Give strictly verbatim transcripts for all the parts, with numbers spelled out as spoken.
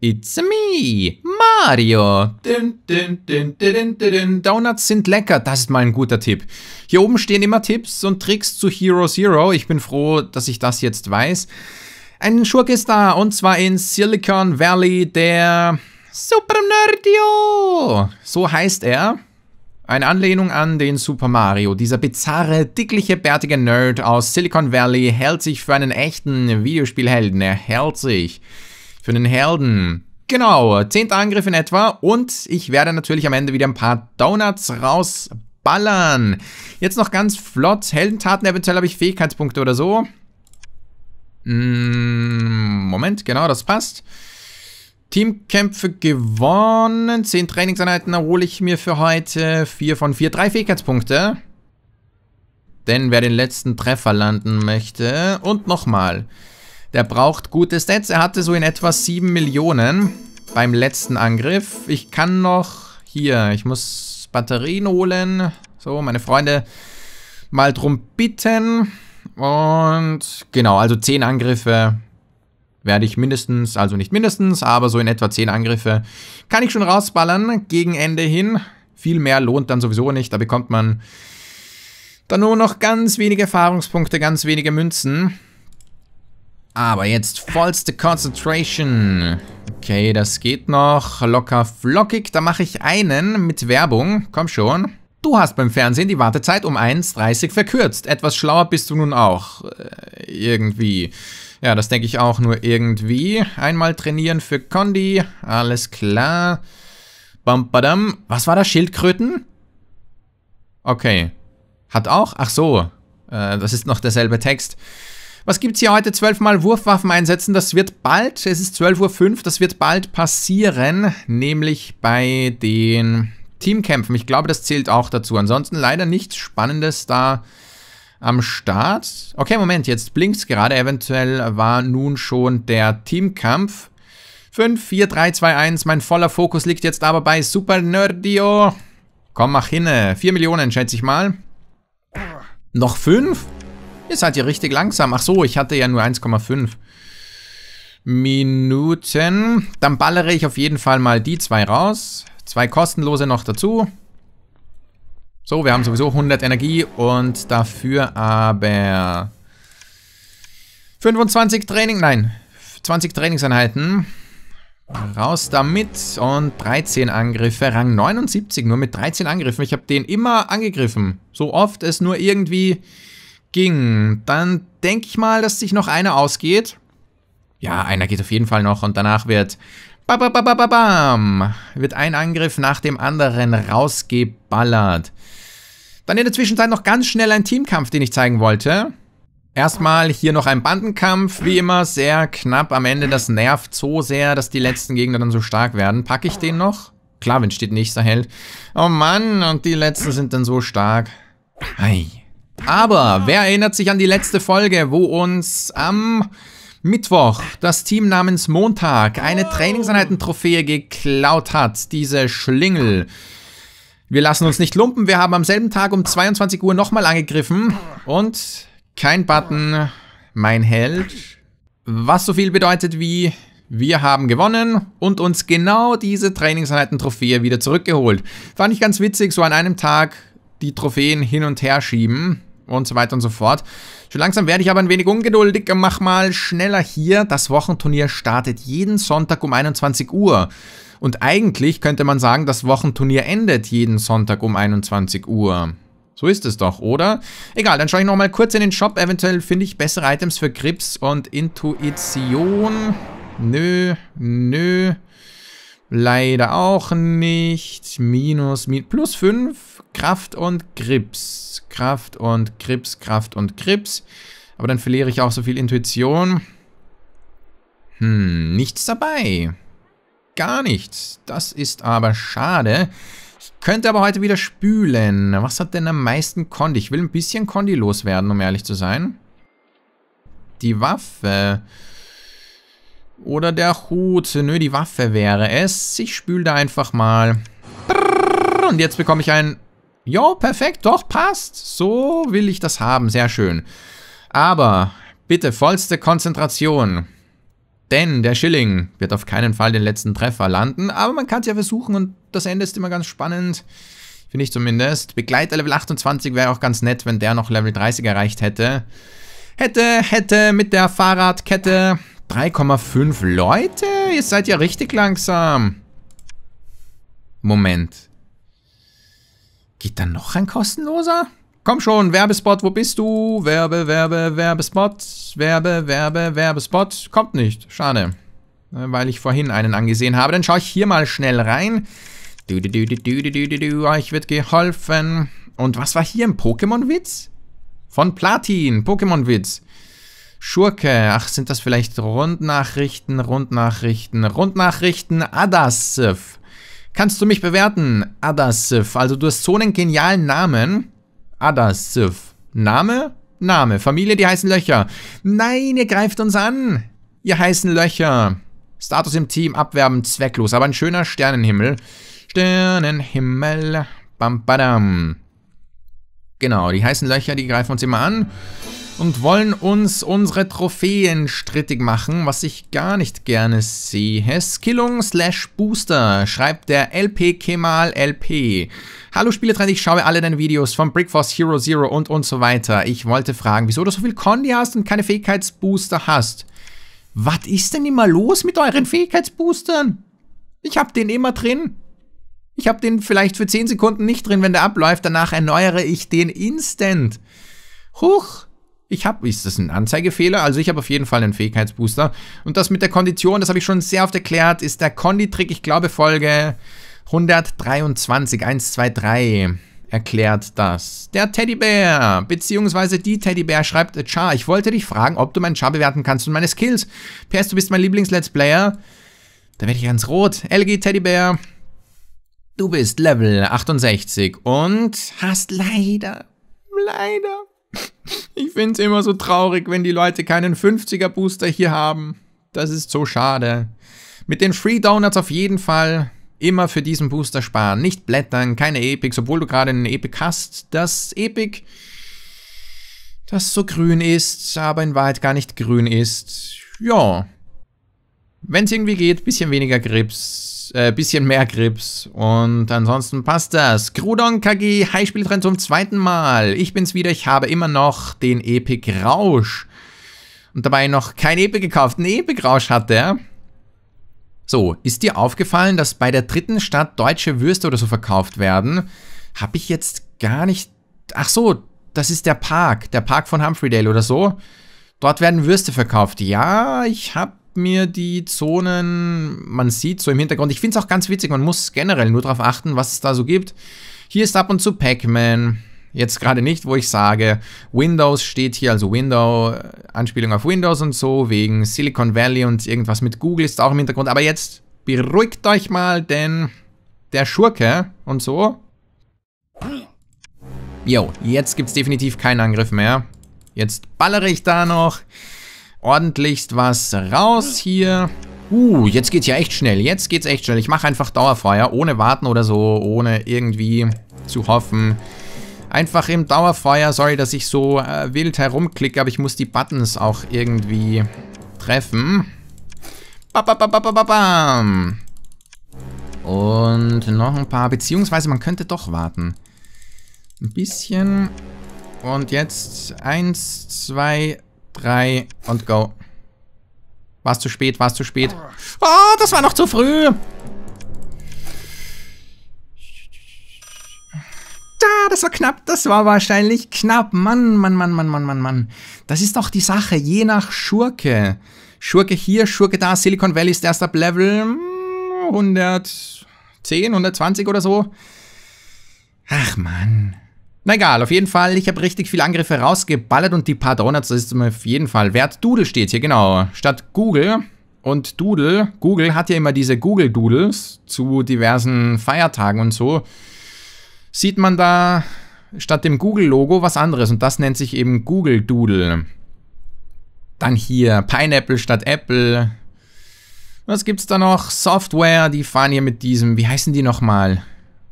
It's me, Mario. Dün, dün, dün, dün, dün. Donuts sind lecker, das ist mal ein guter Tipp. Hier oben stehen immer Tipps und Tricks zu Hero Zero. Ich bin froh, dass ich das jetzt weiß. Ein Schurke ist da, und zwar in Silicon Valley, der Super Nerdio. So heißt er. Eine Anlehnung an den Super Mario. Dieser bizarre, dickliche, bärtige Nerd aus Silicon Valley hält sich für einen echten Videospielhelden. Er hält sich für einen Helden. Genau, zehnter Angriff in etwa. Und ich werde natürlich am Ende wieder ein paar Donuts rausballern. Jetzt noch ganz flott. Heldentaten, eventuell habe ich Fähigkeitspunkte oder so. Hm, Moment, genau, das passt. Teamkämpfe gewonnen. zehn Trainingseinheiten erhole ich mir für heute. vier von vier. drei Fähigkeitspunkte. Denn wer den letzten Treffer landen möchte. Und nochmal. Der braucht gute Stats. Er hatte so in etwa sieben Millionen beim letzten Angriff. Ich kann noch hier. Ich muss Batterien holen. So, meine Freunde mal drum bitten. Und genau, also zehn Angriffe. Werde ich mindestens, also nicht mindestens, aber so in etwa zehn Angriffe kann ich schon rausballern, gegen Ende hin. Viel mehr lohnt dann sowieso nicht, da bekommt man dann nur noch ganz wenige Erfahrungspunkte, ganz wenige Münzen. Aber jetzt vollste Concentration. Okay, das geht noch locker flockig, da mache ich einen mit Werbung, komm schon. Du hast beim Fernsehen die Wartezeit um eins Uhr dreißig verkürzt. Etwas schlauer bist du nun auch. Äh, irgendwie. Ja, das denke ich auch nur irgendwie. Einmal trainieren für Condi. Alles klar. Bam, badam. Was war das? Schildkröten? Okay. Hat auch? Ach so. Äh, das ist noch derselbe Text. Was gibt's hier heute? zwölf Mal Wurfwaffen einsetzen. Das wird bald. Es ist zwölf Uhr fünf. Das wird bald passieren. Nämlich bei den Teamkämpfen. Ich glaube, das zählt auch dazu. Ansonsten leider nichts Spannendes da am Start. Okay, Moment, jetzt blinkt's gerade. Eventuell war nun schon der Teamkampf. fünf, vier, drei, zwei, eins. Mein voller Fokus liegt jetzt aber bei Super Nerdio. Komm, mach hinne. vier Millionen, schätze ich mal. Noch fünf? Ihr seid ja richtig langsam. Ach so, ich hatte ja nur eins Komma fünf. Minuten. Dann ballere ich auf jeden Fall mal die zwei raus. Zwei kostenlose noch dazu. So, wir haben sowieso hundert Energie und dafür aber fünfundzwanzig Training, nein, zwanzig Trainingseinheiten. Raus damit und dreizehn Angriffe, Rang neunundsiebzig, nur mit dreizehn Angriffen. Ich habe den immer angegriffen, so oft es nur irgendwie ging. Dann denke ich mal, dass sich noch einer ausgeht. Ja, einer geht auf jeden Fall noch und danach wird... Bababababam, wird ein Angriff nach dem anderen rausgeballert. Dann in der Zwischenzeit noch ganz schnell ein Teamkampf, den ich zeigen wollte. Erstmal hier noch ein Bandenkampf, wie immer sehr knapp am Ende. Das nervt so sehr, dass die letzten Gegner dann so stark werden. Packe ich den noch? Klar, wenn steht nächster Held. Oh Mann, und die letzten sind dann so stark. Ei. Aber wer erinnert sich an die letzte Folge, wo uns am... Mittwoch, das Team namens Montag, eine Trainingseinheiten-Trophäe geklaut hat, diese Schlingel. Wir lassen uns nicht lumpen, wir haben am selben Tag um zweiundzwanzig Uhr nochmal angegriffen und kein Button, mein Held. Was so viel bedeutet wie, wir haben gewonnen und uns genau diese Trainingseinheiten-Trophäe wieder zurückgeholt. Fand ich ganz witzig, so an einem Tag die Trophäen hin und her schieben. Und so weiter und so fort. Schon langsam werde ich aber ein wenig ungeduldig. Mach mal schneller hier. Das Wochenturnier startet jeden Sonntag um einundzwanzig Uhr. Und eigentlich könnte man sagen, das Wochenturnier endet jeden Sonntag um einundzwanzig Uhr. So ist es doch, oder? Egal, dann schaue ich nochmal kurz in den Shop. Eventuell finde ich bessere Items für Grips und Intuition. Nö, nö. Leider auch nicht. Minus, min, plus fünf. Kraft und Grips. Kraft und Grips, Kraft und Grips. Aber dann verliere ich auch so viel Intuition. Hm, nichts dabei. Gar nichts. Das ist aber schade. Ich könnte aber heute wieder spülen. Was hat denn am meisten Kondi? Ich will ein bisschen Kondi loswerden, um ehrlich zu sein. Die Waffe... Oder der Hut. Nö, die Waffe wäre es. Ich spüle da einfach mal. Und jetzt bekomme ich ein... Jo, perfekt, doch, passt. So will ich das haben. Sehr schön. Aber bitte vollste Konzentration. Denn der Schilling wird auf keinen Fall den letzten Treffer landen, aber man kann es ja versuchen und das Ende ist immer ganz spannend. Finde ich zumindest. Begleiter Level achtundzwanzig wäre auch ganz nett, wenn der noch Level dreißig erreicht hätte. Hätte, hätte mit der Fahrradkette. drei Komma fünf Leute? Ihr seid ja richtig langsam. Moment. Geht da noch ein kostenloser? Komm schon, Werbespot, wo bist du? Werbe, Werbe, Werbespot. Werbe, Werbe, Werbespot. Kommt nicht. Schade. Weil ich vorhin einen angesehen habe. Dann schaue ich hier mal schnell rein. Du, du, du, du, du, du, du, du. Euch wird geholfen. Und was war hier ein Pokémon-Witz? Von Platin. Pokémon-Witz. Schurke. Ach, sind das vielleicht Rundnachrichten, Rundnachrichten, Rundnachrichten. Adasif. Kannst du mich bewerten? Adasif. Also du hast so einen genialen Namen. Adasif. Name? Name. Familie, die heißen Löcher. Nein, ihr greift uns an. Ihr heißen Löcher. Status im Team. Abwerben. Zwecklos. Aber ein schöner Sternenhimmel. Sternenhimmel. Bam, badam. Genau, die heißen Löcher, die greifen uns immer an und wollen uns unsere Trophäen strittig machen, was ich gar nicht gerne sehe. Skillung slash Booster, schreibt der L P Kemal L P. Hallo Spieletrend, ich schaue alle deine Videos von Brickforce, Hero Zero und und so weiter. Ich wollte fragen, wieso du so viel Condi hast und keine Fähigkeitsbooster hast. Was ist denn immer los mit euren Fähigkeitsboostern? Ich hab den immer drin. Ich habe den vielleicht für zehn Sekunden nicht drin, wenn der abläuft. Danach erneuere ich den instant. Huch. Ich habe, ist das ein Anzeigefehler? Also ich habe auf jeden Fall einen Fähigkeitsbooster. Und das mit der Kondition, das habe ich schon sehr oft erklärt, ist der Kondi-Trick, ich glaube Folge hundertdreiundzwanzig, eins, zwei, drei, erklärt das. Der Teddybär, beziehungsweise die Teddybär, schreibt Char. Ich wollte dich fragen, ob du meinen Char bewerten kannst und meine Skills. P S, du bist mein Lieblings-Let's Player. Da werde ich ganz rot. L G Teddybär. Du bist Level achtundsechzig und hast leider, leider, ich finde es immer so traurig, wenn die Leute keinen fünfziger Booster hier haben. Das ist so schade. Mit den Free Donuts auf jeden Fall immer für diesen Booster sparen. Nicht blättern, keine Epics, obwohl du gerade einen Epic hast. Das Epic, das so grün ist, aber in Wahrheit gar nicht grün ist. Ja, wenn es irgendwie geht, bisschen weniger Grips. Äh, bisschen mehr Grips und ansonsten passt das. Grudon K G, hi Spieltrend zum zweiten Mal. Ich bin's wieder, ich habe immer noch den Epic Rausch. Und dabei noch kein Epic gekauft. Ein Epic Rausch hat der. So, ist dir aufgefallen, dass bei der dritten Stadt deutsche Würste oder so verkauft werden? Hab ich jetzt gar nicht... Ach so, das ist der Park. Der Park von Humphreydale oder so. Dort werden Würste verkauft. Ja, ich hab mir die Zonen, man sieht so im Hintergrund, ich finde es auch ganz witzig, man muss generell nur darauf achten, was es da so gibt. Hier ist ab und zu Pac-Man, jetzt gerade nicht, wo ich sage, Windows steht hier, also Window, Anspielung auf Windows und so, wegen Silicon Valley und irgendwas mit Google ist auch im Hintergrund, aber jetzt beruhigt euch mal, denn der Schurke und so. Jo, jetzt gibt es definitiv keinen Angriff mehr. Jetzt ballere ich da noch ordentlichst was raus hier. Uh, jetzt geht's ja echt schnell. Jetzt geht's echt schnell. Ich mache einfach Dauerfeuer, ohne warten oder so, ohne irgendwie zu hoffen. Einfach im Dauerfeuer. Sorry, dass ich so äh, wild herumklicke, aber ich muss die Buttons auch irgendwie treffen. Ba, ba, ba, ba, ba, bam. Und noch ein paar, beziehungsweise man könnte doch warten. Ein bisschen. Und jetzt eins, zwei, drei und go. War's zu spät, war's zu spät. Oh, das war noch zu früh. Da, das war knapp, das war wahrscheinlich knapp. Mann, Mann, Mann, Mann, Mann, Mann, Mann. Das ist doch die Sache, je nach Schurke. Schurke hier, Schurke da. Silicon Valley ist erst ab Level hundertzehn, hundertzwanzig oder so. Ach, Mann. Na egal, auf jeden Fall, ich habe richtig viele Angriffe rausgeballert und die paar Donuts, das ist auf jeden Fall wert. Doodle steht hier, genau, statt Google und Doodle. Google hat ja immer diese Google-Doodles zu diversen Feiertagen und so. Sieht man da statt dem Google-Logo was anderes und das nennt sich eben Google-Doodle. Dann hier Pineapple statt Apple. Was gibt's da noch? Software, die fahren hier mit diesem, wie heißen die nochmal?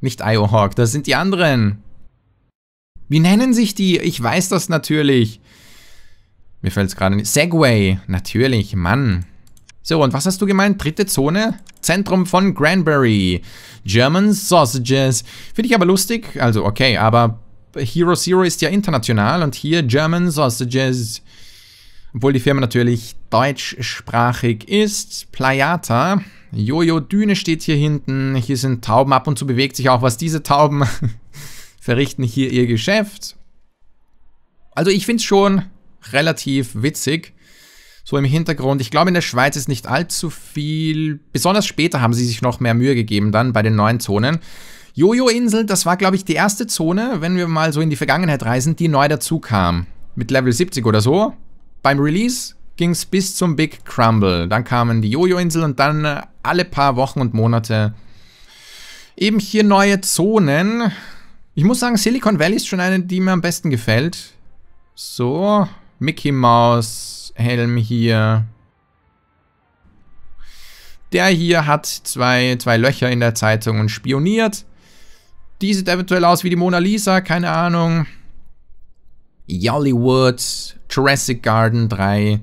Nicht I O Hawk, das sind die anderen. Wie nennen sich die? Ich weiß das natürlich. Mir fällt es gerade nicht. Segway. Natürlich, Mann. So, und was hast du gemeint? Dritte Zone? Zentrum von Granbury. German Sausages. Finde ich aber lustig. Also, okay, aber Hero Zero ist ja international und hier German Sausages. Obwohl die Firma natürlich deutschsprachig ist. Playata. Jojo-Düne steht hier hinten. Hier sind Tauben. Ab und zu bewegt sich auch was. Diese Tauben verrichten hier ihr Geschäft. Also, ich finde es schon relativ witzig. So im Hintergrund. Ich glaube, in der Schweiz ist nicht allzu viel. Besonders später haben sie sich noch mehr Mühe gegeben dann bei den neuen Zonen. Jojo-Insel, das war, glaube ich, die erste Zone, wenn wir mal so in die Vergangenheit reisen, die neu dazu kam. Mit Level siebzig oder so. Beim Release ging es bis zum Big Crumble. Dann kamen die Jojo-Insel und dann alle paar Wochen und Monate eben hier neue Zonen. Ich muss sagen, Silicon Valley ist schon eine, die mir am besten gefällt. So, Mickey Mouse Helm hier. Der hier hat zwei, zwei Löcher in der Zeitung und spioniert. Die sieht eventuell aus wie die Mona Lisa, keine Ahnung. Jollywood, Jurassic Garden drei.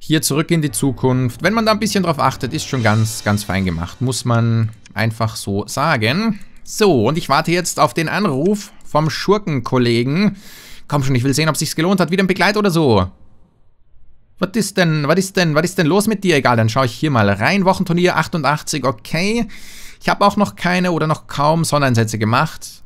Hier zurück in die Zukunft. Wenn man da ein bisschen drauf achtet, ist schon ganz, ganz fein gemacht. Muss man einfach so sagen. So, und ich warte jetzt auf den Anruf vom Schurkenkollegen. Komm schon, ich will sehen, ob es sich gelohnt hat. Wieder ein Begleit oder so. Was ist denn, was ist denn, was ist denn los mit dir? Egal, dann schaue ich hier mal rein. Wochenturnier achtundachtzig, okay. Ich habe auch noch keine oder noch kaum Sondereinsätze gemacht.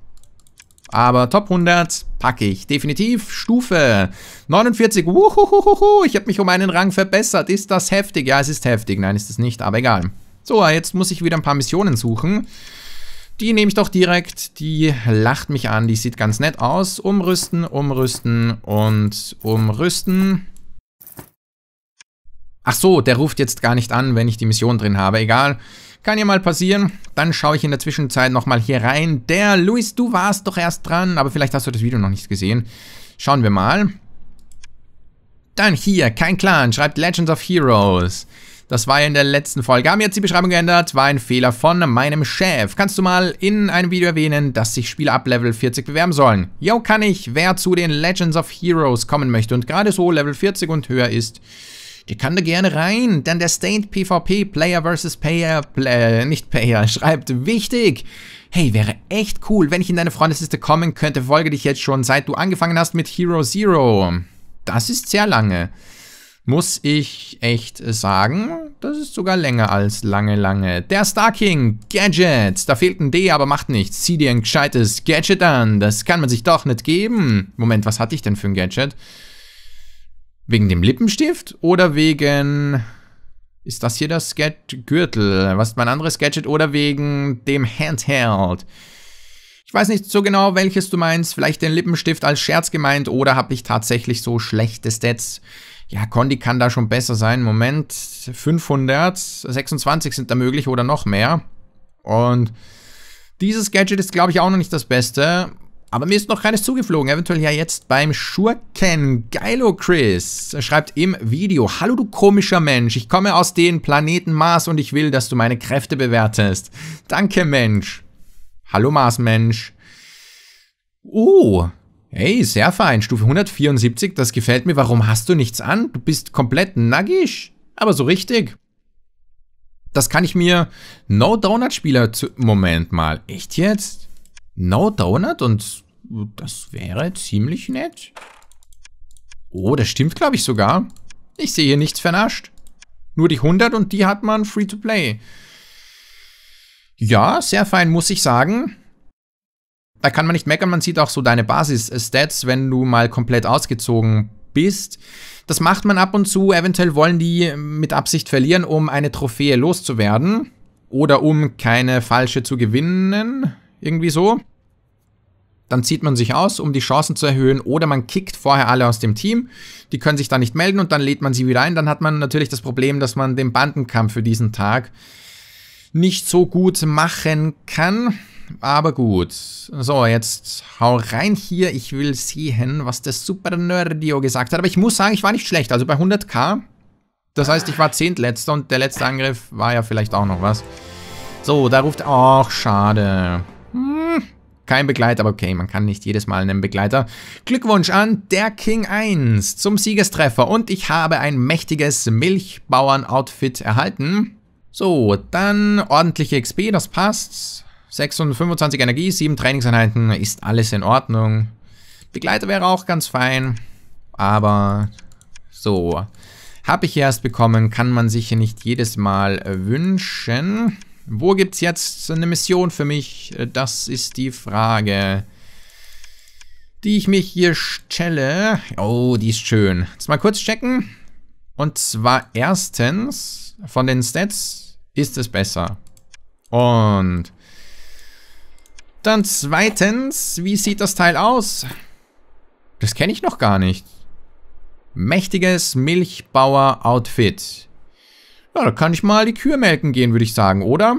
Aber Top hundert packe ich definitiv. Stufe neunundvierzig, wuhuhuhuhu. Ich habe mich um einen Rang verbessert. Ist das heftig? Ja, es ist heftig. Nein, ist es nicht, aber egal. So, jetzt muss ich wieder ein paar Missionen suchen. Die nehme ich doch direkt. Die lacht mich an. Die sieht ganz nett aus. Umrüsten, umrüsten und umrüsten. Ach so, der ruft jetzt gar nicht an, wenn ich die Mission drin habe. Egal, kann ja mal passieren. Dann schaue ich in der Zwischenzeit nochmal hier rein. Der Luis, du warst doch erst dran, aber vielleicht hast du das Video noch nicht gesehen. Schauen wir mal. Dann hier, kein Clan, schreibt Legends of Heroes. Das war ja in der letzten Folge. Haben wir jetzt die Beschreibung geändert? War ein Fehler von meinem Chef. Kannst du mal in einem Video erwähnen, dass sich Spieler ab Level vierzig bewerben sollen? Jo, kann ich. Wer zu den Legends of Heroes kommen möchte und gerade so Level vierzig und höher ist, die kann da gerne rein, denn der State PvP Player versus Payer, Play, nicht Payer, schreibt wichtig. Hey, wäre echt cool, wenn ich in deine Freundesliste kommen könnte. Folge dich jetzt schon, seit du angefangen hast mit Hero Zero. Das ist sehr lange, muss ich echt sagen. Das ist sogar länger als lange, lange. Der Star King Gadget, da fehlt ein D, aber macht nichts. Zieh dir ein gescheites Gadget an, das kann man sich doch nicht geben. Moment, was hatte ich denn für ein Gadget? Wegen dem Lippenstift oder wegen, ist das hier das Gürtel? Was ist mein anderes Gadget? Oder wegen dem Handheld? Ich weiß nicht so genau, welches du meinst. Vielleicht den Lippenstift als Scherz gemeint oder habe ich tatsächlich so schlechte Stats? Ja, Condi kann da schon besser sein. Moment, fünfhundertsechsundzwanzig sind da möglich oder noch mehr. Und dieses Gadget ist, glaube ich, auch noch nicht das Beste. Aber mir ist noch keines zugeflogen, eventuell ja jetzt beim Schurken. Geilo Chris schreibt im Video: Hallo du komischer Mensch, ich komme aus dem Planeten Mars und ich will, dass du meine Kräfte bewertest. Danke Mensch. Hallo Mars-Mensch. Oh, hey, sehr fein, Stufe hundertvierundsiebzig, das gefällt mir. Warum hast du nichts an? Du bist komplett nackig, aber so richtig. Das kann ich mir... No-Donut-Spieler zu... Moment mal, echt jetzt? No Donut und das wäre ziemlich nett. Oh, das stimmt, glaube ich, sogar. Ich sehe hier nichts vernascht. Nur die hundert und die hat man free to play. Ja, sehr fein, muss ich sagen. Da kann man nicht meckern, man sieht auch so deine Basis-Stats, wenn du mal komplett ausgezogen bist. Das macht man ab und zu. Eventuell wollen die mit Absicht verlieren, um eine Trophäe loszuwerden. Oder um keine falsche zu gewinnen. Irgendwie so. Dann zieht man sich aus, um die Chancen zu erhöhen. Oder man kickt vorher alle aus dem Team. Die können sich dann nicht melden und dann lädt man sie wieder ein. Dann hat man natürlich das Problem, dass man den Bandenkampf für diesen Tag nicht so gut machen kann. Aber gut. So, jetzt hau rein hier. Ich will sehen, was der Super Nerdio gesagt hat. Aber ich muss sagen, ich war nicht schlecht. Also bei hunderttausend. Das heißt, ich war Zehntletzter und der letzte Angriff war ja vielleicht auch noch was. So, da ruft... Ach, schade. Kein Begleiter, aber okay, man kann nicht jedes Mal einen Begleiter. Glückwunsch an der King eins zum Siegestreffer und ich habe ein mächtiges Milchbauern-Outfit erhalten. So, dann ordentliche X P, das passt. sechsundfünfundzwanzig Energie, sieben Trainingseinheiten, ist alles in Ordnung. Begleiter wäre auch ganz fein, aber so. Habe ich erst bekommen, kann man sich nicht jedes Mal wünschen. Wo gibt es jetzt eine Mission für mich? Das ist die Frage, die ich mich hier stelle. Oh, die ist schön. Jetzt mal kurz checken. Und zwar erstens, von den Stats ist es besser. Und dann zweitens, wie sieht das Teil aus? Das kenne ich noch gar nicht. Mächtiges Milchbauer-Outfit. Ja, da kann ich mal die Kühe melken gehen, würde ich sagen, oder?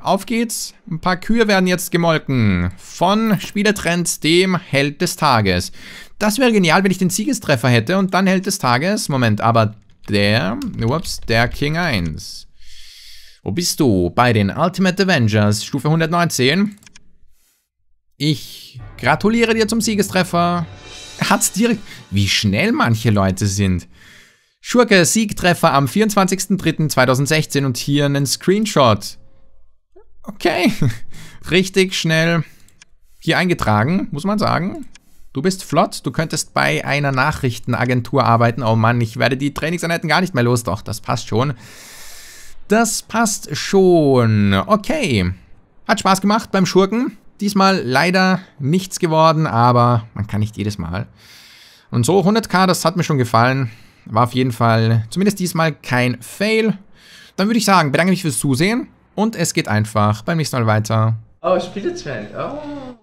Auf geht's. Ein paar Kühe werden jetzt gemolken. Von Spieletrend, dem Held des Tages. Das wäre genial, wenn ich den Siegestreffer hätte und dann Held des Tages. Moment, aber der... Ups, der King eins. Wo bist du? Bei den Ultimate Avengers, Stufe hundertneunzehn. Ich gratuliere dir zum Siegestreffer. Hat's direkt... Wie schnell manche Leute sind. Schurke, Siegtreffer am vierundzwanzigsten dritten zweitausendsechzehn und hier einen Screenshot. Okay, richtig schnell hier eingetragen, muss man sagen. Du bist flott, du könntest bei einer Nachrichtenagentur arbeiten. Oh Mann, ich werde die Trainingseinheiten gar nicht mehr los. Doch, das passt schon. Das passt schon. Okay, hat Spaß gemacht beim Schurken. Diesmal leider nichts geworden, aber man kann nicht jedes Mal. Und so hunderttausend, das hat mir schon gefallen. War auf jeden Fall zumindest diesmal kein Fail. Dann würde ich sagen, bedanke mich fürs Zusehen und es geht einfach beim nächsten Mal weiter. Oh, Spieletrend. Oh.